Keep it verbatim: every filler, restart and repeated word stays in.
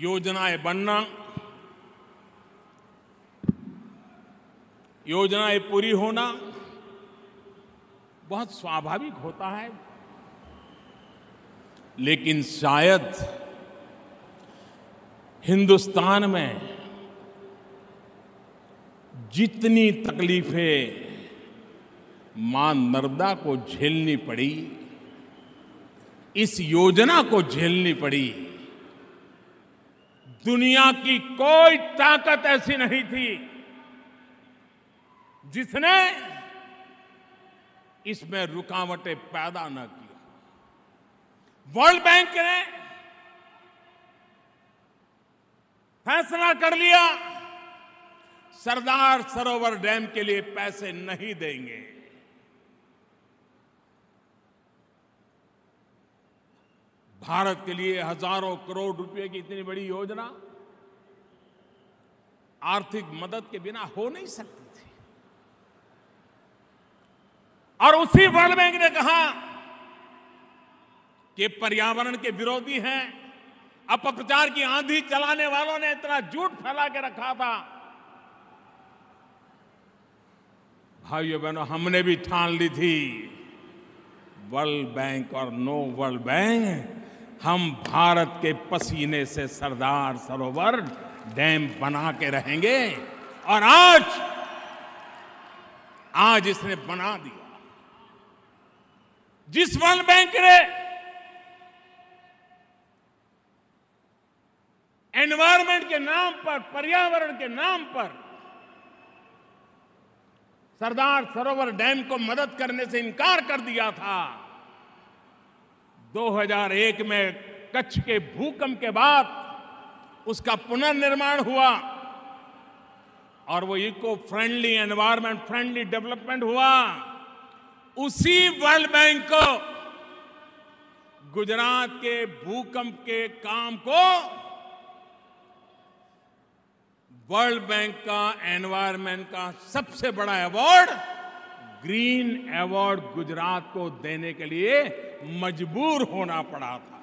योजनाएं बनना, योजनाएं पूरी होना बहुत स्वाभाविक होता है, लेकिन शायद हिंदुस्तान में जितनी तकलीफें मां नर्मदा को झेलनी पड़ी, इस योजना को झेलनी पड़ी, दुनिया की कोई ताकत ऐसी नहीं थी जिसने इसमें रुकावटें पैदा न की। वर्ल्ड बैंक ने फैसला कर लिया, सरदार सरोवर डैम के लिए पैसे नहीं देंगे। भारत के लिए हजारों करोड़ रुपए की इतनी बड़ी योजना आर्थिक मदद के बिना हो नहीं सकती थी। और उसी वर्ल्ड बैंक ने कहा कि पर्यावरण के विरोधी हैं, अपप्रचार की आंधी चलाने वालों ने इतना झूठ फैला के रखा था। भाइयों बहनों, हमने भी ठान ली थी, वर्ल्ड बैंक और नो वर्ल्ड बैंक, हम भारत के पसीने से सरदार सरोवर डैम बना के रहेंगे। और आज आज इसने बना दिया। जिस वर्ल्ड बैंक ने एनवायरमेंट के नाम पर, पर्यावरण के नाम पर सरदार सरोवर डैम को मदद करने से इनकार कर दिया था, दो हज़ार एक में कच्छ के भूकंप के बाद उसका पुनर्निर्माण हुआ और वो eco friendly, environment friendly development हुआ। उसी वर्ल्ड बैंक को गुजरात के भूकंप के काम को वर्ल्ड बैंक का एनवायरमेंट का सबसे बड़ा अवार्ड, ग्रीन अवार्ड, गुजरात को देने के लिए मजबूर होना पड़ा था।